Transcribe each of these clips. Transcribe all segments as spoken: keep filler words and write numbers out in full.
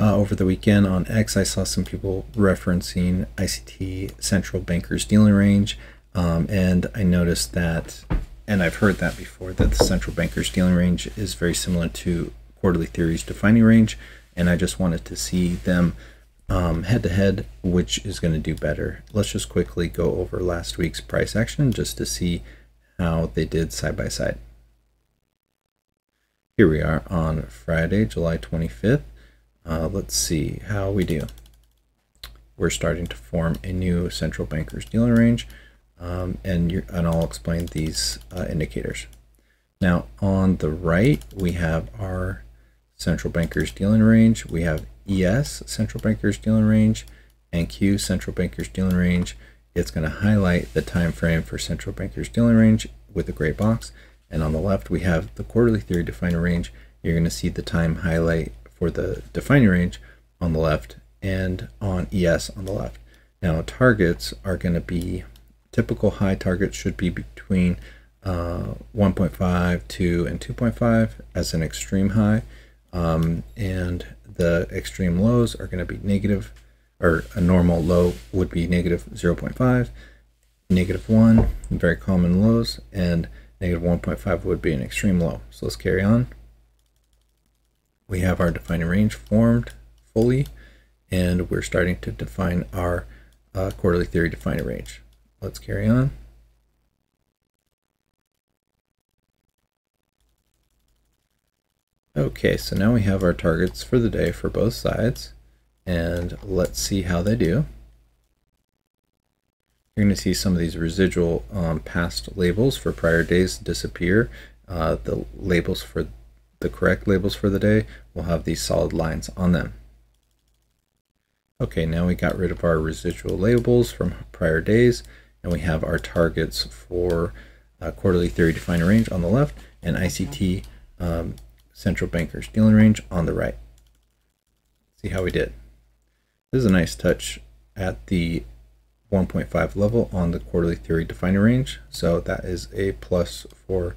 Uh, over the weekend on X, I saw some people referencing I C T Central Bankers' Dealing Range, um, and I noticed that, and I've heard that before, that the Central Bankers' Dealing Range is very similar to Quarterly Theory's Defining Range, and I just wanted to see them um, head-to-head, which is going to do better. Let's just quickly go over last week's price action just to see how they did side-by-side. Here we are on Friday, July twenty-fifth. Uh, let's see how we do. We're starting to form a new Central Bankers' Dealing Range, um, and, you're, and I'll explain these uh, indicators. Now on the right, we have our Central Bankers' Dealing Range. We have E S, Central Bankers' Dealing Range, and N Q, Central Bankers' Dealing Range. It's going to highlight the time frame for Central Bankers' Dealing Range with a gray box. And on the left, we have the Quarterly Theory Defining Range. You're going to see the time highlight for the defining range on the left and on E S on the left. Now targets are going to be, typical high targets should be between uh, one point five, two, and two point five as an extreme high, um, and the extreme lows are going to be negative, or a normal low would be negative zero point five, negative one, very common lows, and negative one point five would be an extreme low. So let's carry on. We have our defining range formed fully, and we're starting to define our uh, Quarterly Theory defining range. Let's carry on. Okay, so now we have our targets for the day for both sides, and let's see how they do. You're going to see some of these residual um, past labels for prior days disappear. Uh, the labels for the correct labels for the day will have these solid lines on them. Okay, now we got rid of our residual labels from prior days, and we have our targets for uh, Quarterly Theory Defining Range on the left and I C T um, Central Bankers' Dealing Range on the right. See how we did. This is a nice touch at the one point five level on the Quarterly Theory Defining Range, so that is a plus for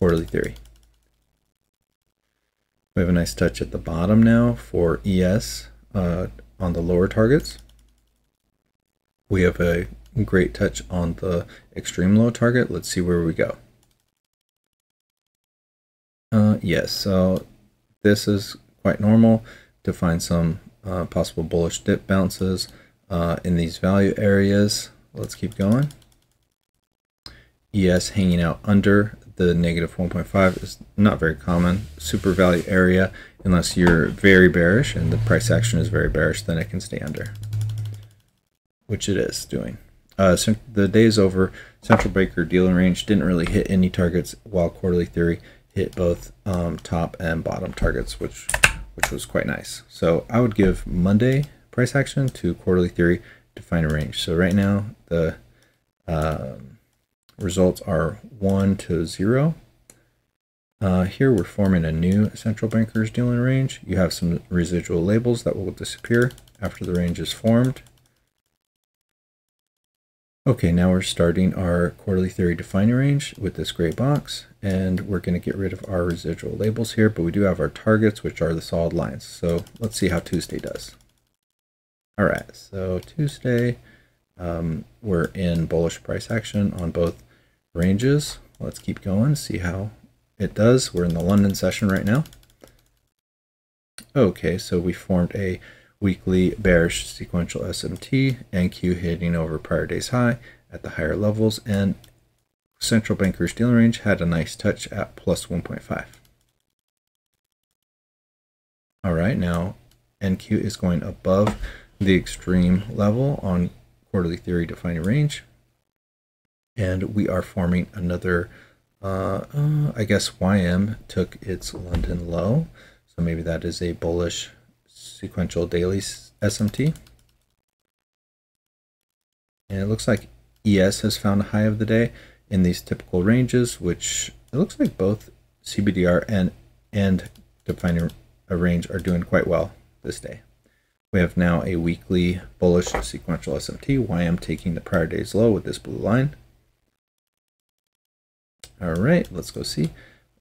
Quarterly Theory. We have a nice touch at the bottom now for E S uh, on the lower targets. We have a great touch on the extreme low target. Let's see where we go. Uh, yes, so this is quite normal to find some uh, possible bullish dip bounces uh, in these value areas. Let's keep going. E S hanging out under the negative one point five is not very common. Super value area, unless you're very bearish and the price action is very bearish, then it can stay under, which it is doing. Uh, so the day is over. Central Bankers' Dealing Range didn't really hit any targets, while Quarterly Theory hit both um, top and bottom targets, which which was quite nice. So I would give Monday price action to Quarterly Theory Defining Range. So right now the um, results are one to zero. Uh, here we're forming a new Central Bankers' Dealing Range. You have some residual labels that will disappear after the range is formed. Okay, now we're starting our Quarterly Theory Defining Range with this gray box, and we're going to get rid of our residual labels here, but we do have our targets, which are the solid lines. So let's see how Tuesday does. All right, so Tuesday, um, we're in bullish price action on both ranges. Let's keep going, see how it does. We're in the London session right now. Okay, so we formed a weekly bearish sequential S M T, N Q hitting over prior day's high at the higher levels, and Central Bankers' Dealing Range had a nice touch at plus one point five. All right, now N Q is going above the extreme level on Quarterly Theory Defining Range, and we are forming another, uh, uh, I guess Y M took its London low, so maybe that is a bullish sequential daily S M T. And it looks like E S has found a high of the day in these typical ranges, which it looks like both C B D R and, and Defining a Range are doing quite well this day. We have now a weekly bullish sequential S M T, Y M taking the prior day's low with this blue line. All right, let's go see.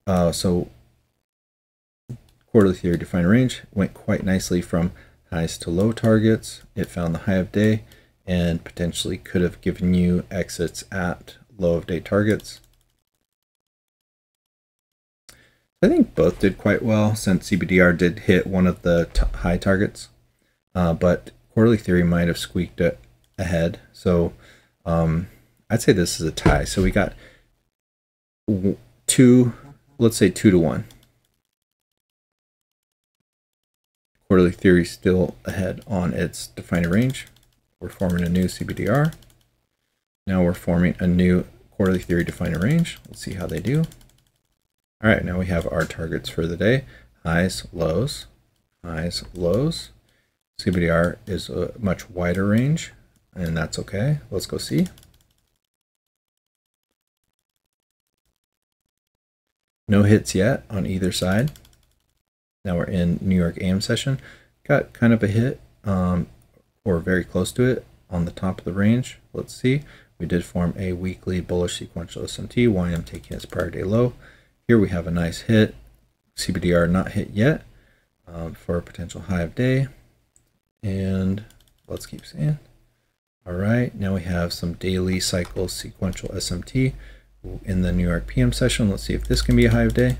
Uh, so Quarterly Theory Defined Range went quite nicely from highs to low targets. It found the high of day and potentially could have given you exits at low of day targets. I think both did quite well since C B D R did hit one of the t high targets, uh, but Quarterly Theory might have squeaked it ahead. So um, I'd say this is a tie. So we got two, let's say two to one. Quarterly Theory still ahead on its defined range. We're forming a new C B D R. Now we're forming a new Quarterly Theory defined range. Let's see how they do. All right, now we have our targets for the day. Highs, lows, highs, lows. C B D R is a much wider range, and that's okay. Let's go see. No hits yet on either side. Now we're in New York A M session. Got kind of a hit, um, or very close to it, on the top of the range. Let's see. We did form a weekly bullish sequential S M T, Y M taking its prior day low. Here we have a nice hit. C B D R not hit yet um, for a potential high of day. And let's keep seeing. All right, now we have some daily cycle sequential S M T in the New York P M session. Let's see if this can be a high of day.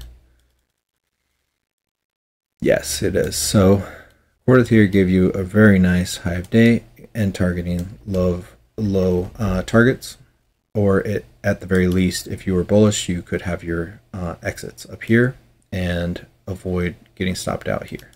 Yes, it is. So Quarterly Theory gave you a very nice high of day and targeting low, low uh, targets. Or it, at the very least, if you were bullish, you could have your uh, exits up here and avoid getting stopped out here.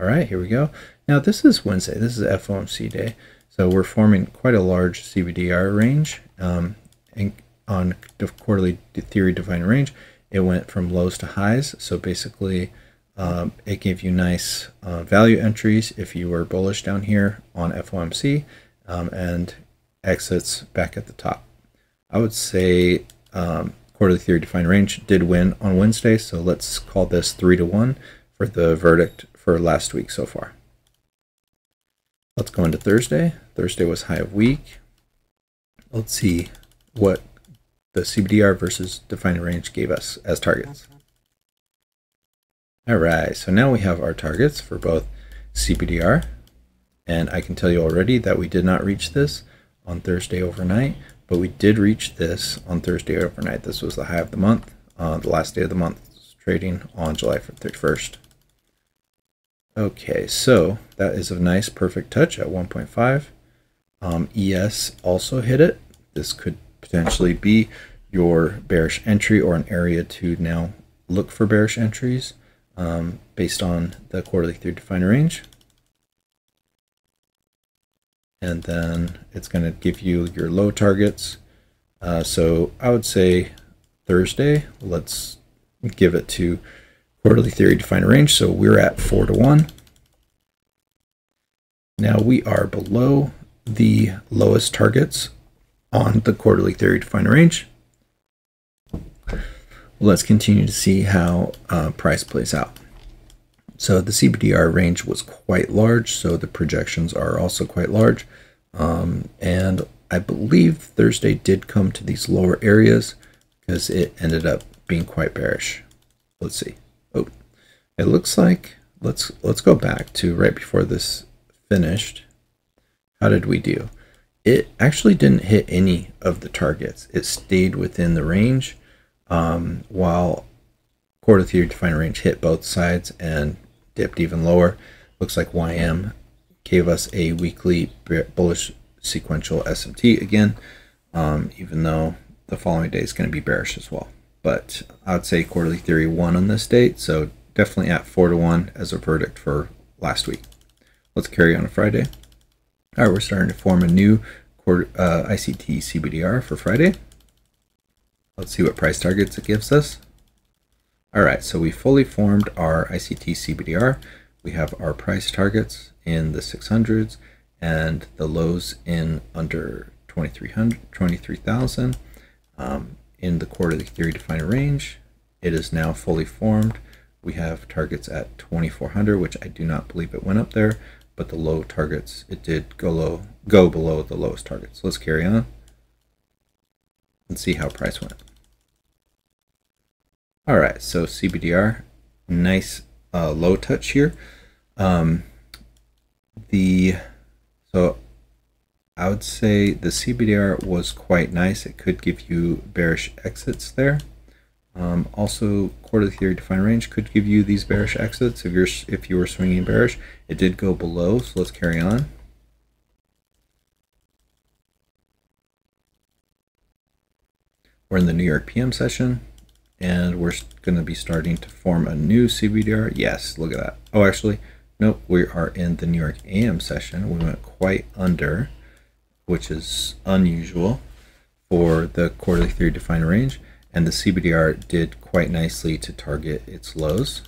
All right, here we go. Now this is Wednesday. This is F O M C day. So we're forming quite a large C B D R range. Um, and on the Quarterly Theory defined range, it went from lows to highs. So basically, um, it gave you nice uh, value entries if you were bullish down here on F O M C, um, and exits back at the top. I would say um, Quarterly Theory defined range did win on Wednesday, so let's call this three to one for the verdict for last week so far. Let's go into Thursday. Thursday was high of week. Let's see what the C B D R versus defined range gave us as targets. All right, so now we have our targets for both C B D R, and I can tell you already that we did not reach this on Thursday overnight, but we did reach this on Thursday overnight. This was the high of the month, uh, the last day of the month trading on July thirty-first. Okay, so that is a nice perfect touch at one point five. Um, E S also hit it. This could potentially be your bearish entry or an area to now look for bearish entries um, based on the Quarterly Theory defined range. And then it's going to give you your low targets. Uh, so I would say Thursday, let's give it to Quarterly Theory defined range. So we're at four to one. Now we are below the lowest targets on the Quarterly Theory defined range. Let's continue to see how uh, price plays out. So the C B D R range was quite large, so the projections are also quite large. Um, and I believe Thursday did come to these lower areas because it ended up being quite bearish. Let's see. Oh, it looks like, let's, let's go back to right before this finished. How did we do? It actually didn't hit any of the targets. It stayed within the range um, while Quarterly Theory defined range hit both sides and dipped even lower. Looks like Y M gave us a weekly bullish sequential S M T again, um, even though the following day is going to be bearish as well. But I would say Quarterly Theory won on this date, so definitely at four to one as a verdict for last week. Let's carry on to Friday. All right, we're starting to form a new quarter, uh, I C T C B D R for Friday. Let's see what price targets it gives us. All right, so we fully formed our I C T C B D R. We have our price targets in the six hundreds and the lows in under twenty-three thousand. Um, in the Quarterly Theory defined range, it is now fully formed. We have targets at twenty-four hundred, which I do not believe it went up there, but the low targets, it did go low, go below the lowest targets. Let's carry on and see how price went. All right, so C B D R nice uh, low touch here. Um, the so I would say the C B D R was quite nice. It could give you bearish exits there. Um, also, quarterly theory defined range could give you these bearish exits if you're if you were swinging bearish. It did go below, so let's carry on. We're in the New York P M session, and we're going to be starting to form a new C B D R. Yes, look at that. Oh, actually, nope. We are in the New York A M session. We went quite under, which is unusual for the quarterly theory defined range. And the C B D R did quite nicely to target its lows.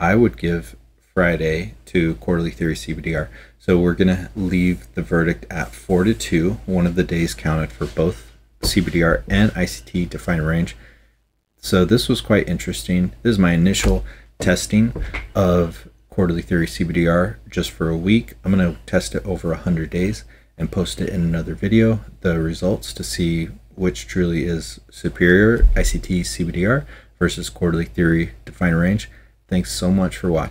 I would give Friday to quarterly theory C B D R. So we're going to leave the verdict at four to two. One of the days counted for both C B D R and I C T defined range. So this was quite interesting. This is my initial testing of quarterly theory C B D R just for a week. I'm going to test it over one hundred days. And post it in another video, the results, to see which truly is superior, I C T C B D R versus quarterly theory defined range. Thanks so much for watching.